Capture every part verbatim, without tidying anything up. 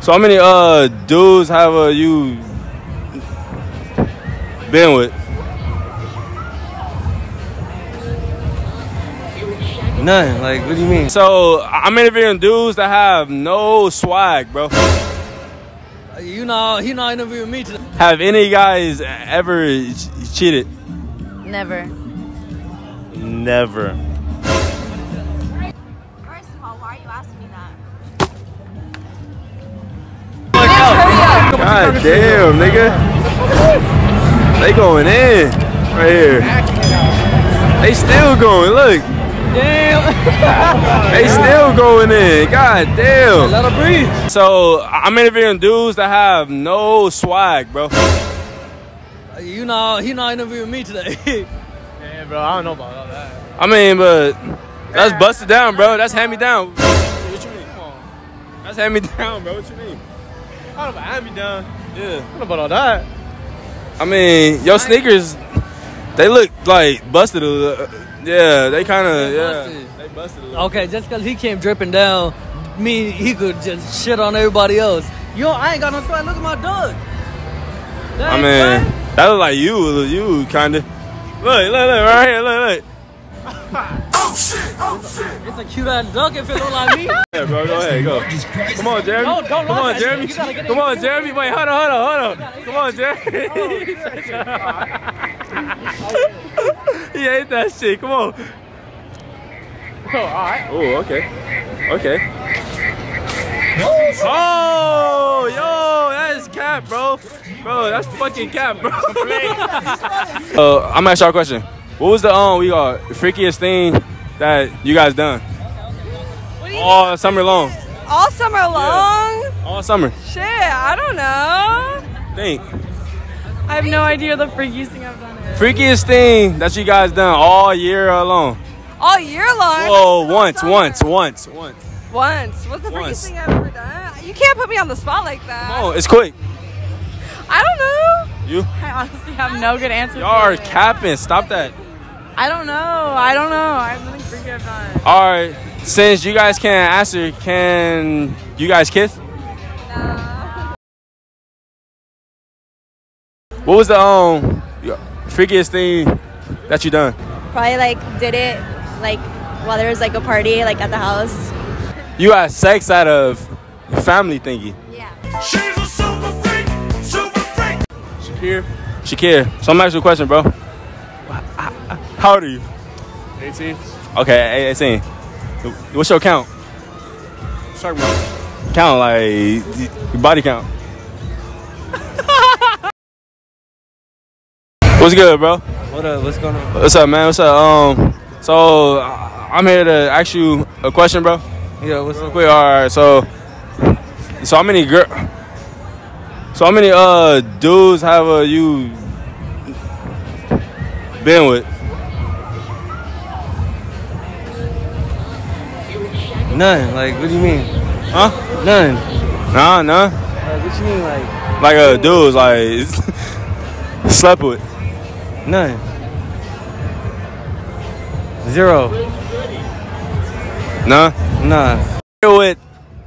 So how many uh dudes have uh, you been with? None. Like, what do you mean? So I'm interviewing dudes that have no swag, bro. You know, he not interviewing me today. Have any guys ever ch cheated? Never. Never. First of all, why are you asking me that? Look out. God damn, nigga. They going in right here. They still going. Look. Damn. They still going in. God damn. Let them breathe. So I'm interviewing dudes that have no swag, bro. You know, he not interviewing me today. Yeah, bro, I don't know about all that. I mean, but that's busted down, bro. That's hand me down. What you mean? Come on. That's hand me down, bro. What you mean? I don't know about hand me down. Yeah. I don't know about all that. I mean, your sneakers, they look like busted. Yeah, they kind of, yeah. They busted. Okay, just because he came dripping down, mean he could just shit on everybody else. Yo, I ain't got no sweat. Look at my dog. That I mean, fun. That look like you, you kind of. Look, look, look, right here, look, look. Oh shit, oh shit. It's a cute ass duck if it look like me. Yeah, bro, go ahead, go. Come on, Jeremy. No, don't Come on, Jeremy. Come on, Jeremy. Wait, hold on, hold on, hold on. Come on, Jeremy. He ate that shit. Come on. Oh, all right. Oh, okay. Okay. Oh, yo, that is cap, bro. Bro, that's fucking cap, bro. uh, I'm gonna ask y'all a question. What was the um we got freakiest thing that you guys done? What do you all mean? Summer long. All summer long? Yeah. All summer. Shit, I don't know. Think. I have no idea the freakiest thing I've done. Is. Freakiest thing that you guys done all year long. All year long? Whoa, once, once, once, once. Once. What's the once. freakiest thing I've ever done? You can't put me on the spot like that. Oh, it's quick. I don't know. You? I honestly have no good answer. Y'all are capping. Stop that. I don't know. I don't know. I have nothing freaky I've done. All right. Since you guys can't answer, can you guys kiss? No. What was the um freakiest thing that you done? Probably like did it like while there was like a party like at the house. You had sex out of family thingy. Yeah. She's a super freak. Shakir. Shakir. So I'm asking you a question, bro. How old are you? eighteen. Okay, eighteen. What's your count? Sorry, bro. Count, like, body count. What's good, bro? What up? What's going on? What's up, man? What's up? Um, so I'm here to ask you a question, bro. Yeah. What's up? Quick. All right. So, so how many girl? So how many uh dudes have uh, you been with? None. Like, what do you mean? Huh? None. Nah, nah. Like, what you mean, like? Like a uh, dudes like slept with? None. Zero. Nah. Nah. You're with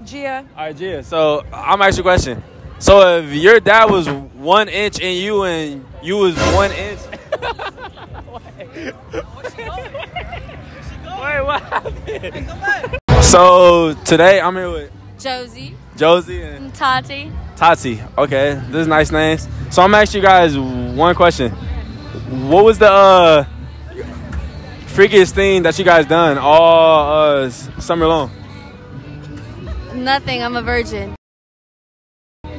Gia. All right, Gia. So I'm asking you a question. So if your dad was one inch and you and you was one inch. Wait. Wait, what happened? So today I'm here with Josie. Josie and, and Tati. Tati. Okay, this is nice names. So I'm asking you guys one question. What was the uh, freakiest thing that you guys done all uh, summer long? Nothing. I'm a virgin.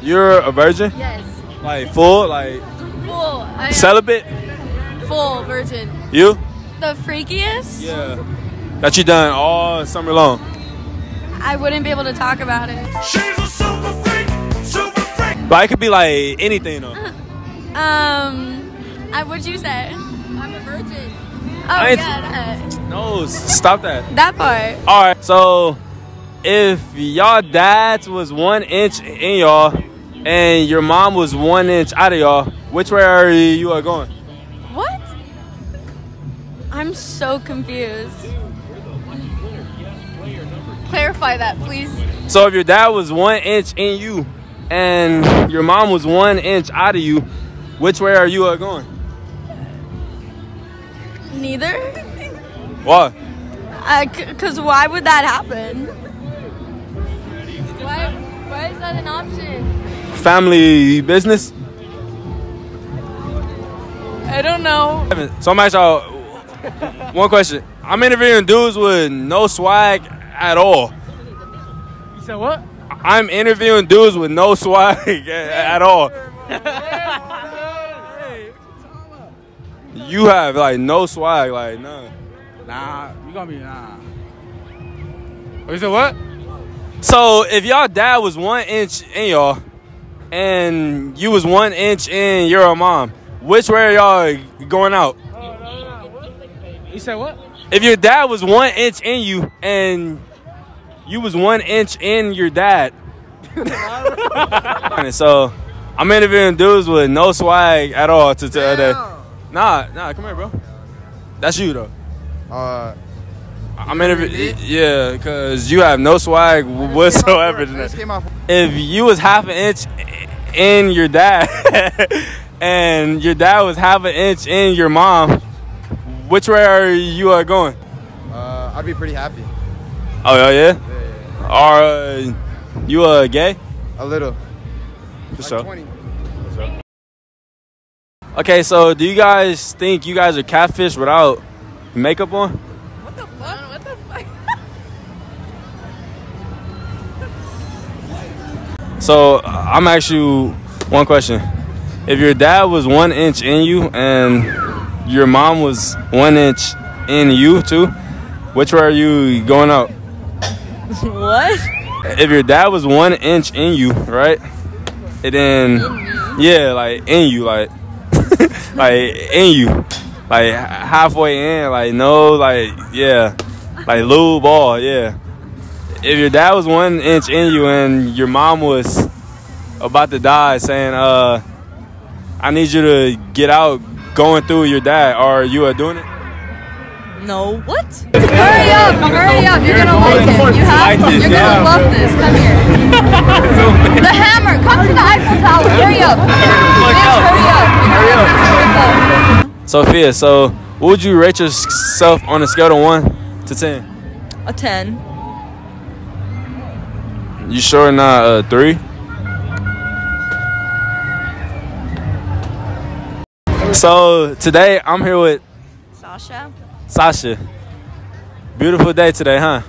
You're a virgin? Yes. Like full? Like full. I celibate? Full virgin. You? The freakiest? Yeah. That you done all summer long. I wouldn't be able to talk about it. She's a super freak, super freak. But it could be like anything though. Um, I, what'd you say? I'm a virgin. Oh my god. No, stop that. That part. All right. So, if y'all dads was one inch in y'all, and your mom was one inch out of y'all, which way are you are going? What? I'm so confused. clarify that, please. So if your dad was one inch in you and your mom was one inch out of you, which way are you uh, going? Neither. Why? Because uh, why would that happen? Why, why is that an option? Family business? I don't know. Somebody saw one question. I'm interviewing dudes with no swag at all. You said what? I'm interviewing dudes with no swag at all. You have like no swag, like none. Nah, you gonna be nah. You said what? So if y'all dad was one inch in y'all, and you was one inch in your mom, which way are y'all going out? Oh, no, no. You said what? If your dad was one inch in you and you was one inch in your dad. So I'm interviewing dudes with no swag at all to today. Nah, nah, come here, bro. That's you though. Uh, I'm interviewing. Yeah, cause you have no swag whatsoever. If you was half an inch in your dad and your dad was half an inch in your mom, which way are you uh, going? Uh, I'd be pretty happy. Oh, yeah? Yeah, yeah. Are uh, you uh, gay? A little. What's like up? twenty. What's up? Okay, so do you guys think you guys are catfish without makeup on? What the fuck? What the fuck? So, I'm asking you one question. If your dad was one inch in you and your mom was one inch in you too, which way are you going out? What? If your dad was one inch in you, right? And then, yeah, like in you, like, like in you, like halfway in, like no, like yeah, like lube ball, yeah. If your dad was one inch in you and your mom was about to die, saying, uh. I need you to get out going through your dad. Are you uh, doing it? No. What? Hurry up. Hurry up. You're, you're going to like it. You have to. You're going to love this. Come here. The hammer. Come to the Eiffel Tower. Hurry up. Hurry up. Hurry up. Sophia, so what would you rate yourself on a scale of one to ten? A ten. You sure not a three? So today I'm here with Sasha. Sasha, beautiful day today, huh?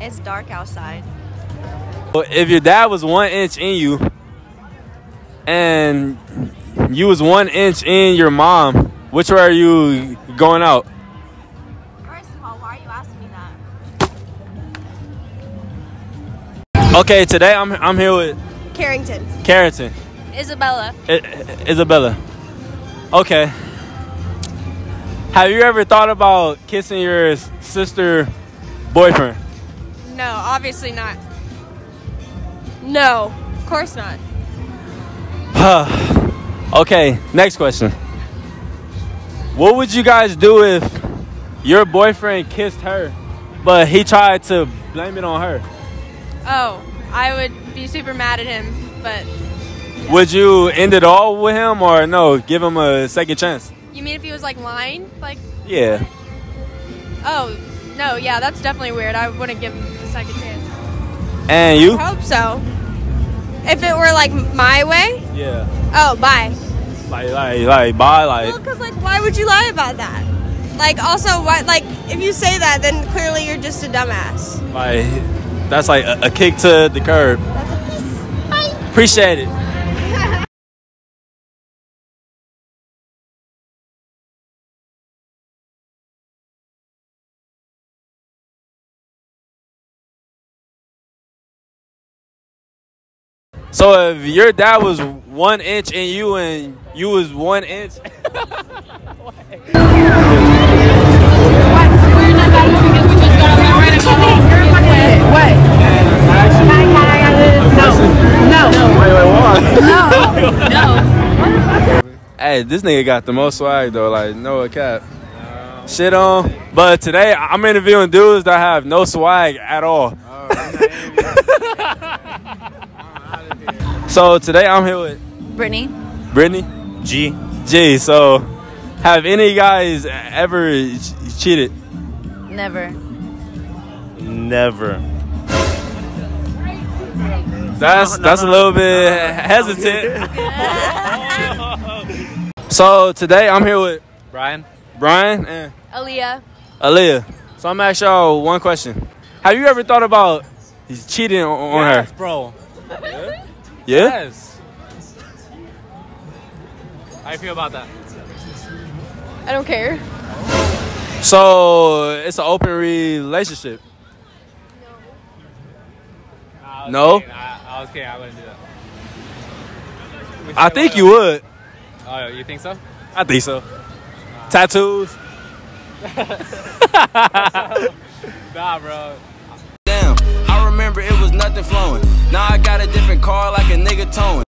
It's dark outside. If your dad was one inch in you and you was one inch in your mom, which way are you going out? First of all, why are you asking me that? Okay, today I'm I'm here with Carrington. Carrington. Isabella. I, Isabella. Okay. Have you ever thought about kissing your sister boyfriend? No, obviously not. No, of course not. Okay, next question. What would you guys do if your boyfriend kissed her, but he tried to blame it on her? Oh, I would be super mad at him, but... Would you end it all with him or no? Give him a second chance. You mean if he was like lying? Like yeah. Oh no, yeah, that's definitely weird. I wouldn't give him a second chance. And you? I hope so. If it were like my way? Yeah. Oh, bye. Like, like, like, bye, like. Well, because like, why would you lie about that? Like, also, why? Like, if you say that, then clearly you're just a dumbass. Like, that's like a, a kick to the curb. That's a kiss. Bye. Appreciate it. So if your dad was one inch in you and you was one inch. Hey, this nigga got the most swag though, like no cap. shit on. But today, I'm interviewing dudes that have no swag at all. So today, I'm here with Brittany. Brittany? G. G. So, have any guys ever cheated? Never. Never. That's, no, no, that's no, a little no, bit no, no, no. hesitant. So today I'm here with Brian. Brian and Aaliyah. Aaliyah. So I'm gonna ask y'all one question. Have you ever thought about cheating on yes, her? Bro. Yeah? Yeah? Yes. How do you feel about that? I don't care. So it's an open relationship. No? I, I was kidding. I wouldn't do that. I think you would. Oh, you think so? I think so. Nah. Tattoos? Nah, bro. Damn, I remember it was nothing flowing. Now I got a different car like a nigga towing.